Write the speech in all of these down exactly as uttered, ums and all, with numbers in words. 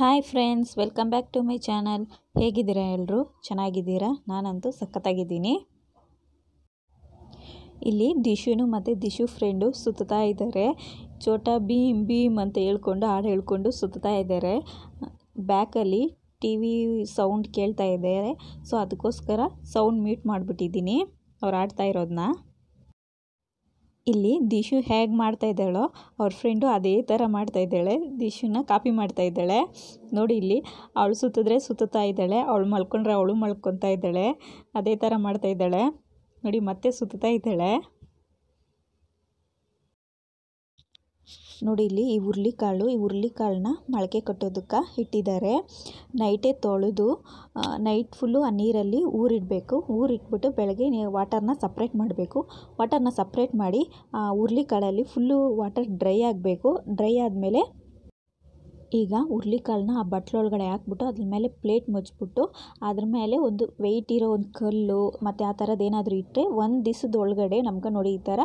Hi friends, welcome back to my channel. ಹೇಗಿದ್ದೀರಾ ಎಲ್ಲರೂ? ಚೆನ್ನಾಗಿದ್ದೀರಾ? ನಾನಂತೂ ಸಖತ್ತಾಗಿದ್ದೀನಿ. ಇಲ್ಲಿ ದಿಶುನು ಮತ್ತು ದಿಶು ಫ್ರೆಂಡು ಸುತ್ತಾ ಇದ್ದಾರೆ. ಛೋಟಾ ಭೀಮ್ ಭೀಮ್ ಅಂತ ಹೇಳ್ಕೊಂಡು ಹಾಡು ಹೇಳ್ಕೊಂಡು ಸುತ್ತಾ ಇದ್ದಾರೆ. ಬ್ಯಾಕಲ್ಲಿ ಟಿ ವಿ ಸೌಂಡ್ ಕೇಳ್ತಾ ಇದ್ದಾರೆ. ಸೊ ಅದಕ್ಕೋಸ್ಕರ ಸೌಂಡ್ ಮ್ಯೂಟ್ ಮಾಡಿಬಿಟ್ಟಿದ್ದೀನಿ ಅವ್ರು ಆಡ್ತಾ ಇರೋದನ್ನ. ಇಲ್ಲಿ ದಿಶು ಹೇಗೆ ಮಾಡ್ತಾ ಇದ್ದಾಳೋ ಅವ್ರ ಫ್ರೆಂಡು ಅದೇ ಥರ ಮಾಡ್ತಾ ಇದ್ದಾಳೆ. ದಿಶುನ ಕಾಪಿ ಮಾಡ್ತಾ ಇದ್ದಾಳೆ. ನೋಡಿ, ಇಲ್ಲಿ ಅವಳು ಸುತ್ತಿದ್ರೆ ಸುತ್ತಾ ಇದ್ದಾಳೆ, ಅವಳು ಮಲ್ಕೊಂಡ್ರೆ ಅವಳು ಮಲ್ಕೊತಾ ಇದ್ದಾಳೆ. ಅದೇ ಥರ ಮಾಡ್ತಾ ಇದ್ದಾಳೆ. ನೋಡಿ, ಮತ್ತೆ ಸುತ್ತಾ ಇದ್ದಾಳೆ. ನೋಡಿ, ಇಲ್ಲಿ ಈ ಹುರ್ಲಿಕಾಳು ಈ ಹುರ್ಲಿಕಾಳನ್ನ ಮೊಳಕೆ ಕಟ್ಟೋದಕ್ಕೆ ಇಟ್ಟಿದ್ದಾರೆ. ನೈಟೇ ತೊಳೆದು ನೈಟ್ ಫುಲ್ಲು ಆ ನೀರಲ್ಲಿ ಊರಿಡಬೇಕು. ಊರಿಟ್ಬಿಟ್ಟು ಬೆಳಗ್ಗೆ ವಾಟರ್ನ ಸಪ್ರೇಟ್ ಮಾಡಬೇಕು. ವಾಟರ್ನ ಸಪ್ರೇಟ್ ಮಾಡಿ ಆ ಹುರ್ಲಿಕಾಳಲ್ಲಿ ಫುಲ್ಲು ವಾಟರ್ ಡ್ರೈ ಆಗಬೇಕು. ಡ್ರೈ ಆದಮೇಲೆ ಈಗ ಹುರ್ಲಿಕಾಳನ್ನ ಆ ಬಟ್ಲೊಳಗಡೆ ಹಾಕ್ಬಿಟ್ಟು ಅದ್ರ ಮೇಲೆ ಪ್ಲೇಟ್ ಮುಚ್ಚಿಬಿಟ್ಟು ಅದ್ರ ಮೇಲೆ ಒಂದು ವೆಯ್ಟ್ ಇರೋ ಒಂದು ಕಲ್ಲು ಮತ್ತು ಆ ಥರದ್ದು ಏನಾದರೂ ಇಟ್ಟರೆ ಒಂದು ದಿವಸದೊಳಗಡೆ ನಮ್ಗೆ ನೋಡಿ ಈ ಥರ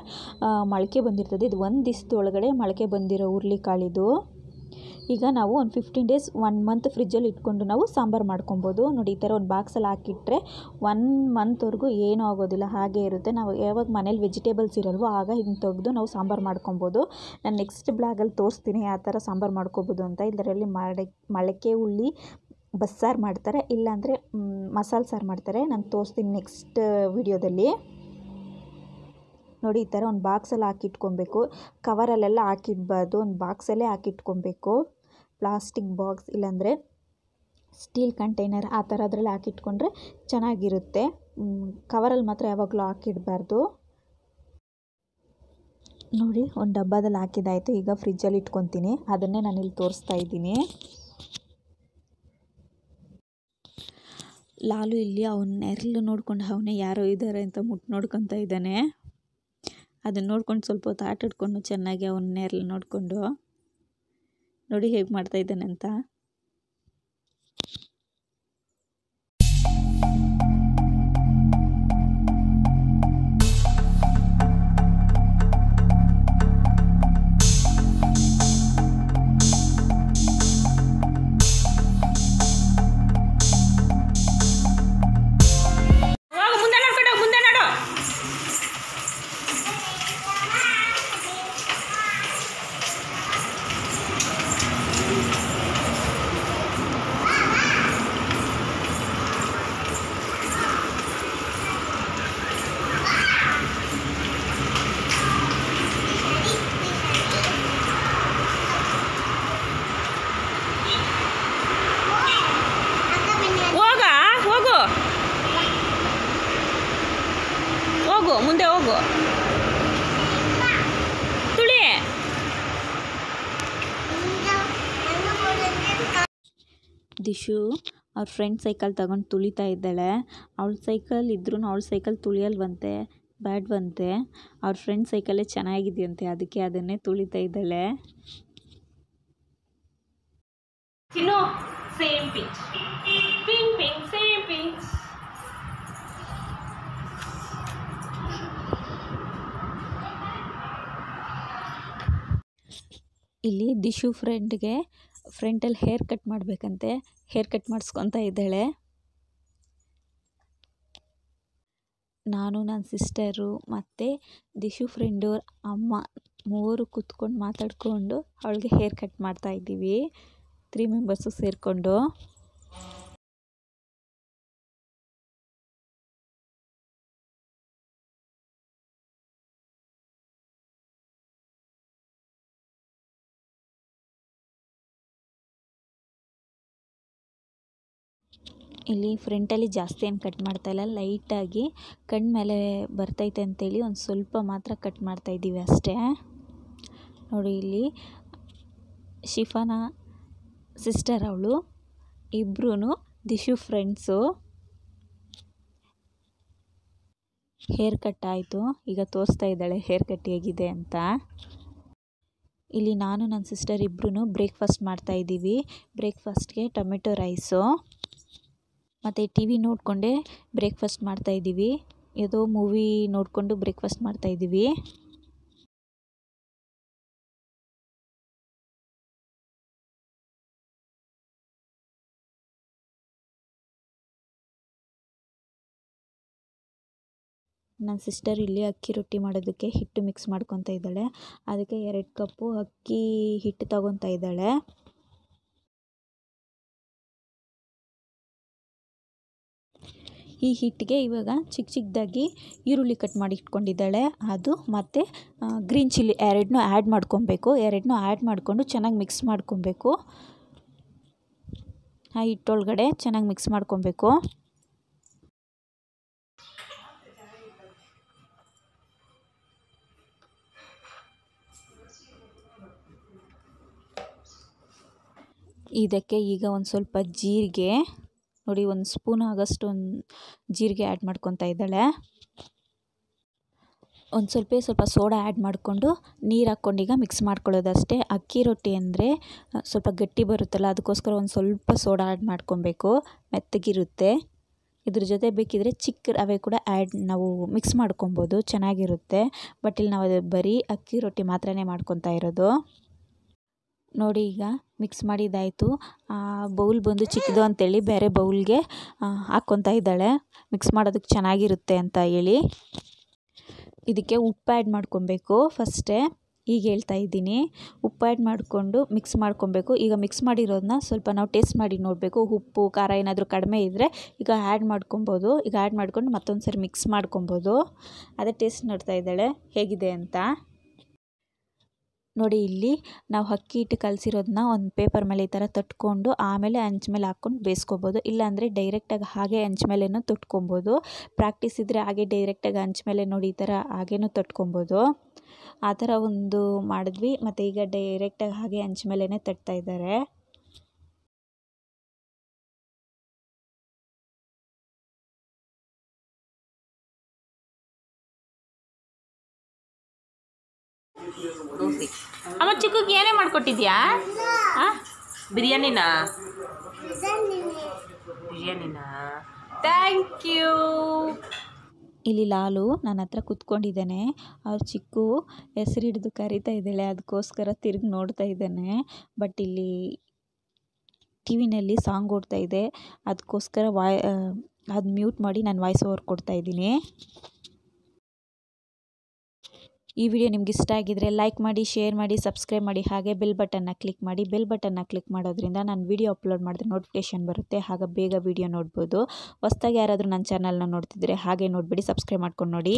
ಮೊಳಕೆ ಬಂದಿರ್ತದೆ. ಇದು ಒಂದು ದಿವಸದೊಳಗಡೆ ಮೊಳಕೆ ಬಂದಿರೋ ಹುರ್ಲಿಕಾಳಿದು. ಈಗ ನಾವು ಒಂದು ಫಿಫ್ಟೀನ್ ಡೇಸ್ ಒನ್ ಮಂತ್ ಫ್ರಿಜ್ಜಲ್ಲಿ ಇಟ್ಕೊಂಡು ನಾವು ಸಾಂಬಾರು ಮಾಡ್ಕೊಬೋದು. ನೋಡಿ, ಈ ಥರ ಒಂದು ಬಾಕ್ಸಲ್ಲಿ ಹಾಕಿಟ್ರೆ ಒನ್ ಮಂತ್ವರೆಗೂ ಏನೂ ಆಗೋದಿಲ್ಲ, ಹಾಗೇ ಇರುತ್ತೆ. ನಾವು ಯಾವಾಗ ಮನೇಲಿ ವೆಜಿಟೇಬಲ್ಸ್ ಇರಲ್ವೋ ಆಗ ಇದನ್ನು ತೆಗೆದು ನಾವು ಸಾಂಬಾರು ಮಾಡ್ಕೊಬೋದು. ನಾನು ನೆಕ್ಸ್ಟ್ ಬ್ಲಾಗಲ್ಲಿ ತೋರಿಸ್ತೀನಿ ಯಾವ ಥರ ಸಾಂಬಾರು ಮಾಡ್ಕೊಬೋದು ಅಂತ. ಇದರಲ್ಲಿ ಮಳೆ ಮೊಳಕೆ ಹುಳಿ ಬಸ್ಸಾರು ಮಾಡ್ತಾರೆ, ಇಲ್ಲಾಂದರೆ ಮಸಾಲೆ ಸಾರು ಮಾಡ್ತಾರೆ. ನಾನು ತೋರಿಸ್ತೀನಿ ನೆಕ್ಸ್ಟ್ ವಿಡಿಯೋದಲ್ಲಿ. ನೋಡಿ, ಈ ಥರ ಒಂದು ಬಾಕ್ಸಲ್ಲಿ ಹಾಕಿಟ್ಕೊಬೇಕು. ಕವರಲ್ಲೆಲ್ಲ ಹಾಕಿಡಬಾರ್ದು, ಒಂದು ಬಾಕ್ಸಲ್ಲೇ ಹಾಕಿಟ್ಕೊಬೇಕು. ಪ್ಲಾಸ್ಟಿಕ್ ಬಾಕ್ಸ್ ಇಲ್ಲಾಂದರೆ ಸ್ಟೀಲ್ ಕಂಟೈನರ್ ಆ ಥರ ಅದರಲ್ಲಿ ಹಾಕಿಟ್ಕೊಂಡ್ರೆ ಚೆನ್ನಾಗಿರುತ್ತೆ. ಕವರಲ್ಲಿ ಮಾತ್ರ ಯಾವಾಗಲೂ ಹಾಕಿಡಬಾರ್ದು. ನೋಡಿ, ಒಂದು ಡಬ್ಬದಲ್ಲಿ ಹಾಕಿದ್ದಾಯಿತು. ಈಗ ಫ್ರಿಜ್ಜಲ್ಲಿ ಇಟ್ಕೊತೀನಿ, ಅದನ್ನೇ ನಾನಿಲ್ಲಿ ತೋರಿಸ್ತಾ ಇದ್ದೀನಿ. ಲಾಲು ಇಲ್ಲಿ ಅವನ ನೆರಳು ನೋಡ್ಕೊಂಡು ಅವನೇ ಯಾರೋ ಇದ್ದಾರೆ ಅಂತ ಮುಟ್ಟು ನೋಡ್ಕೊತಾ ಇದ್ದಾನೆ. ಅದನ್ನು ನೋಡ್ಕೊಂಡು ಸ್ವಲ್ಪ ಹೊತ್ತು ಆಟಾಡ್ಕೊಂಡು ಚೆನ್ನಾಗಿ ಅವನ ನೆರಳು ನೋಡಿಕೊಂಡು ನೋಡಿ ಹೇಗೆ ಮಾಡ್ತಾ ಇದ್ದಾನೆ ಅಂತ. ಮುಂದೆ ಹೋಗು ತುಳಿ. ದಿಶು ಅವ್ರ ಫ್ರೆಂಡ್ ಸೈಕಲ್ ತಗೊಂಡು ತುಳಿತಾ ಇದ್ದಾಳೆ. ಅವಳ ಸೈಕಲ್ ಇದ್ರೂ ಅವಳ ಸೈಕಲ್ ತುಳಿಯಲ್ವಂತೆ, ಬ್ಯಾಡ್ವಂತೆ. ಅವ್ರ ಫ್ರೆಂಡ್ ಸೈಕಲ್ಲೇ ಚೆನ್ನಾಗಿದೆಯಂತೆ, ಅದಕ್ಕೆ ಅದನ್ನೇ ತುಳಿತಾ ಇದ್ದಾಳೆ. ಇಲ್ಲಿ ದಿಶು ಫ್ರೆಂಡ್ಗೆ ಫ್ರೆಂಟಲ್ಲಿ ಹೇರ್ ಕಟ್ ಮಾಡಬೇಕಂತೆ, ಹೇರ್ ಕಟ್ ಮಾಡಿಸ್ಕೊತಾ ಇದ್ದಾಳೆ. ನಾನು ನನ್ನ ಸಿಸ್ಟರು ಮತ್ತು ದಿಶು ಫ್ರೆಂಡು ಅಮ್ಮ ಮೂವರು ಕೂತ್ಕೊಂಡು ಮಾತಾಡಿಕೊಂಡು ಅವಳಿಗೆ ಹೇರ್ ಕಟ್ ಮಾಡ್ತಾ ಇದ್ದೀವಿ, ತ್ರೀ ಮೆಂಬರ್ಸು ಸೇರಿಕೊಂಡು. ಇಲ್ಲಿ ಫ್ರಂಟಲ್ಲಿ ಜಾಸ್ತಿ ಏನು ಕಟ್ ಮಾಡ್ತಾಯಿಲ್ಲ, ಲೈಟಾಗಿ ಕಣ್ಣು ಮೇಲೆ ಬರ್ತೈತೆ ಅಂತೇಳಿ ಒಂದು ಸ್ವಲ್ಪ ಮಾತ್ರ ಕಟ್ ಮಾಡ್ತಾಯಿದ್ದೀವಿ ಅಷ್ಟೇ. ನೋಡಿ, ಇಲ್ಲಿ ಶಿಫಾನ ಸಿಸ್ಟರ್ ಅವಳು, ಇಬ್ಬರೂ ದಿಶು ಫ್ರೆಂಡ್ಸು. ಹೇರ್ ಕಟ್ ಆಯಿತು, ಈಗ ತೋರಿಸ್ತಾ ಇದ್ದಾಳೆ ಹೇರ್ ಕಟ್ ಹೇಗಿದೆ ಅಂತ. ಇಲ್ಲಿ ನಾನು ನನ್ನ ಸಿಸ್ಟರ್ ಇಬ್ಬರೂ ಬ್ರೇಕ್ಫಾಸ್ಟ್ ಮಾಡ್ತಾಯಿದ್ದೀವಿ. ಬ್ರೇಕ್ಫಾಸ್ಟ್ಗೆ ಟೊಮೆಟೊ ರೈಸು ಮತ್ತು ಟಿ ವಿ ನೋಡಿಕೊಂಡೇ ಬ್ರೇಕ್ಫಾಸ್ಟ್ ಮಾಡ್ತಾಯಿದ್ದೀವಿ. ಯಾವುದೋ ಮೂವಿ ನೋಡಿಕೊಂಡು ಬ್ರೇಕ್ಫಾಸ್ಟ್ ಮಾಡ್ತಾಯಿದ್ದೀವಿ. ನನ್ನ ಸಿಸ್ಟರ್ ಇಲ್ಲಿ ಅಕ್ಕಿ ರೊಟ್ಟಿ ಮಾಡೋದಕ್ಕೆ ಹಿಟ್ಟು ಮಿಕ್ಸ್ ಮಾಡ್ಕೊತಾ ಇದ್ದಾಳೆ. ಅದಕ್ಕೆ ಎರಡು ಕಪ್ಪು ಅಕ್ಕಿ ಹಿಟ್ಟು ತಗೊತಾ ಇದ್ದಾಳೆ. ಈ ಹಿಟ್ಟಿಗೆ ಇವಾಗ ಚಿಕ್ಕ ಚಿಕ್ಕದಾಗಿ ಈರುಳ್ಳಿ ಕಟ್ ಮಾಡಿ ಇಟ್ಕೊಂಡಿದ್ದಾಳೆ. ಅದು ಮತ್ತು ಗ್ರೀನ್ ಚಿಲ್ಲಿ ಎರಡನ್ನೂ ಆ್ಯಡ್ ಮಾಡ್ಕೊಬೇಕು. ಎರಡನ್ನೂ ಆ್ಯಡ್ ಮಾಡಿಕೊಂಡು ಚೆನ್ನಾಗಿ ಮಿಕ್ಸ್ ಮಾಡ್ಕೊಬೇಕು. ಆ ಹಿಟ್ಟೊಳಗಡೆ ಚೆನ್ನಾಗಿ ಮಿಕ್ಸ್ ಮಾಡ್ಕೊಬೇಕು. ಇದಕ್ಕೆ ಈಗ ಒಂದು ಸ್ವಲ್ಪ ಜೀರಿಗೆ ನೋಡಿ, ಒಂದು ಸ್ಪೂನ್ ಆಗಷ್ಟು ಒಂದು ಜೀರಿಗೆ ಆ್ಯಡ್ ಮಾಡ್ಕೊತಾ ಇದ್ದಾಳೆ. ಒಂದು ಸ್ವಲ್ಪ ಸ್ವಲ್ಪ ಸೋಡಾ ಆ್ಯಡ್ ಮಾಡಿಕೊಂಡು ನೀರು ಹಾಕ್ಕೊಂಡು ಈಗ ಮಿಕ್ಸ್ ಮಾಡ್ಕೊಳ್ಳೋದಷ್ಟೇ. ಅಕ್ಕಿ ರೊಟ್ಟಿ ಅಂದರೆ ಸ್ವಲ್ಪ ಗಟ್ಟಿ ಬರುತ್ತಲ್ಲ, ಅದಕ್ಕೋಸ್ಕರ ಒಂದು ಸ್ವಲ್ಪ ಸೋಡಾ ಆ್ಯಡ್ ಮಾಡ್ಕೊಬೇಕು, ಮೆತ್ತಗಿರುತ್ತೆ. ಇದ್ರ ಜೊತೆ ಬೇಕಿದ್ರೆ ಚಿಕ್ಕ ರವೆ ಕೂಡ ಆ್ಯಡ್ ನಾವು ಮಿಕ್ಸ್ ಮಾಡ್ಕೊಬೋದು, ಚೆನ್ನಾಗಿರುತ್ತೆ. ಬಟ್ ಇಲ್ಲಿ ನಾವು ಬರೀ ಅಕ್ಕಿ ರೊಟ್ಟಿ ಮಾತ್ರನೇ ಮಾಡ್ಕೊತಾ ಇರೋದು. ನೋಡಿ ಈಗ ಮಿಕ್ಸ್ ಮಾಡಿದ್ದಾಯಿತು. ಬೌಲ್ ಬಂದು ಚಿಕ್ಕದು ಅಂತೇಳಿ ಬೇರೆ ಬೌಲ್ಗೆ ಹಾಕ್ಕೊತಾ ಇದ್ದಾಳೆ, ಮಿಕ್ಸ್ ಮಾಡೋದಕ್ಕೆ ಚೆನ್ನಾಗಿರುತ್ತೆ ಅಂತ ಹೇಳಿ. ಇದಕ್ಕೆ ಉಪ್ಪು ಆ್ಯಡ್ ಮಾಡ್ಕೊಬೇಕು ಫಸ್ಟೇ, ಈಗ ಹೇಳ್ತಾ ಇದ್ದೀನಿ. ಉಪ್ಪು ಆ್ಯಡ್ ಮಾಡಿಕೊಂಡು ಮಿಕ್ಸ್ ಮಾಡ್ಕೊಬೇಕು. ಈಗ ಮಿಕ್ಸ್ ಮಾಡಿರೋದನ್ನ ಸ್ವಲ್ಪ ನಾವು ಟೇಸ್ಟ್ ಮಾಡಿ ನೋಡಬೇಕು. ಉಪ್ಪು ಖಾರ ಏನಾದರೂ ಕಡಿಮೆ ಇದ್ದರೆ ಈಗ ಆ್ಯಡ್ ಮಾಡ್ಕೊಬೋದು. ಈಗ ಆ್ಯಡ್ ಮಾಡ್ಕೊಂಡು ಮತ್ತೊಂದು ಸರಿ ಮಿಕ್ಸ್ ಮಾಡ್ಕೊಬೋದು. ಅದೇ ಟೇಸ್ಟ್ ನೋಡ್ತಾ ಇದ್ದಾಳೆ ಹೇಗಿದೆ ಅಂತ. ನೋಡಿ ಇಲ್ಲಿ ನಾವು ಅಕ್ಕಿ ಹಿಟ್ಟು ಕಲಸಿರೋದನ್ನ ಒಂದು ಪೇಪರ್ ಮೇಲೆ ಈ ಥರ ತಟ್ಕೊಂಡು ಆಮೇಲೆ ಹಂಚು ಮೇಲೆ ಹಾಕ್ಕೊಂಡು ಬೇಯಿಸ್ಕೊಬೋದು. ಇಲ್ಲಾಂದರೆ ಡೈರೆಕ್ಟಾಗಿ ಹಾಗೆ ಹಂಚು ಮೇಲೆನೂ ತೊಟ್ಕೊಬೋದು. ಪ್ರಾಕ್ಟೀಸ್ ಇದ್ದರೆ ಹಾಗೆ ಡೈರೆಕ್ಟಾಗಿ ಹಂಚು ಮೇಲೆ ನೋಡಿ ಈ ಥರ ಹಾಗೇನೂ ತೊಟ್ಕೊಬೋದು. ಆ ಥರ ಒಂದು ಮಾಡಿದ್ವಿ, ಮತ್ತು ಈಗ ಡೈರೆಕ್ಟಾಗಿ ಹಾಗೆ ಹಂಚು ಮೇಲೇ ತಟ್ತಾ ಇದ್ದಾರೆ. ಅಮ್ಮ ಚಿಕ್ಕಗೆ ಏನೇ ಮಾಡಿಕೊಟ್ಟಿದ್ಯಾ? ಬಿರಿಯಾನಿನಾ? ಬಿರಿಯಾನಿನಾ? Thank you. ಇಲ್ಲಿ ಲಾಲು ನನ್ನ ಹತ್ರ ಕೂತ್ಕೊಂಡಿದ್ದಾನೆ. ಅವ್ರ ಚಿಕ್ಕು ಹೆಸರು ಹಿಡಿದು ಕರೀತಾ ಇದ್ದಾಳೆ, ಅದಕ್ಕೋಸ್ಕರ ತಿರುಗಿ ನೋಡ್ತಾ ಇದ್ದಾನೆ. ಬಟ್ ಇಲ್ಲಿ ಟಿ ವಿನಲ್ಲಿ ಸಾಂಗ್ ಓಡ್ತಾ ಇದೆ, ಅದಕ್ಕೋಸ್ಕರ ವಾಯ್ ಅದು ಮ್ಯೂಟ್ ಮಾಡಿ ನಾನು ವಾಯ್ಸ್ ಓವರ್ ಕೊಡ್ತಾ ಇದ್ದೀನಿ. ಈ ವಿಡಿಯೋ ನಿಮ್ಗೆ ಇಷ್ಟ ಆಗಿದ್ರೆ ಲೈಕ್ ಮಾಡಿ, ಶೇರ್ ಮಾಡಿ, ಸಬ್ಸ್ಕ್ರೈಬ್ ಮಾಡಿ, ಹಾಗೆ ಬೆಲ್ ಬಟನ್ನ ಕ್ಲಿಕ್ ಮಾಡಿ. ಬೆಲ್ ಬಟನ್ನ ಕ್ಲಿಕ್ ಮಾಡೋದ್ರಿಂದ ನಾನು ವಿಡಿಯೋ ಅಪ್ಲೋಡ್ ಮಾಡಿದ್ರೆ ನೋಟಿಫಿಕೇಷನ್ ಬರುತ್ತೆ, ಹಾಗೆ ಬೇಗ ವಿಡಿಯೋ ನೋಡ್ಬೋದು. ಹೊಸದಾಗಿ ಯಾರಾದರೂ ನನ್ನ ಚಾನಲ್ನ ನೋಡ್ತಿದ್ರೆ ಹಾಗೆ ನೋಡಿಬಿಡಿ, ಸಬ್ಸ್ಕ್ರೈಬ್ ಮಾಡ್ಕೊಂಡು ನೋಡಿ.